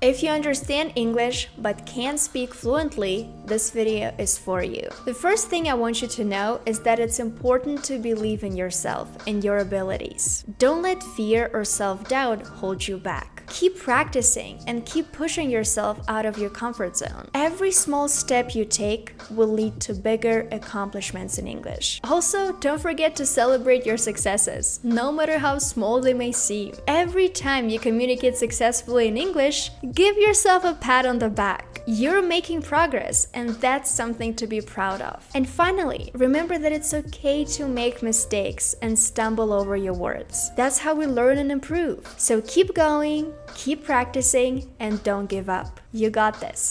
If you understand English but can't speak fluently, this video is for you. The first thing I want you to know is that it's important to believe in yourself and your abilities. Don't let fear or self-doubt hold you back. Keep practicing and keep pushing yourself out of your comfort zone. Every small step you take will lead to bigger accomplishments in English. Also, don't forget to celebrate your successes, no matter how small they may seem. Every time you communicate successfully in English, give yourself a pat on the back. You're making progress, and that's something to be proud of. And finally, remember that it's okay to make mistakes and stumble over your words. That's how we learn and improve. So keep going, keep practicing, and don't give up. You got this.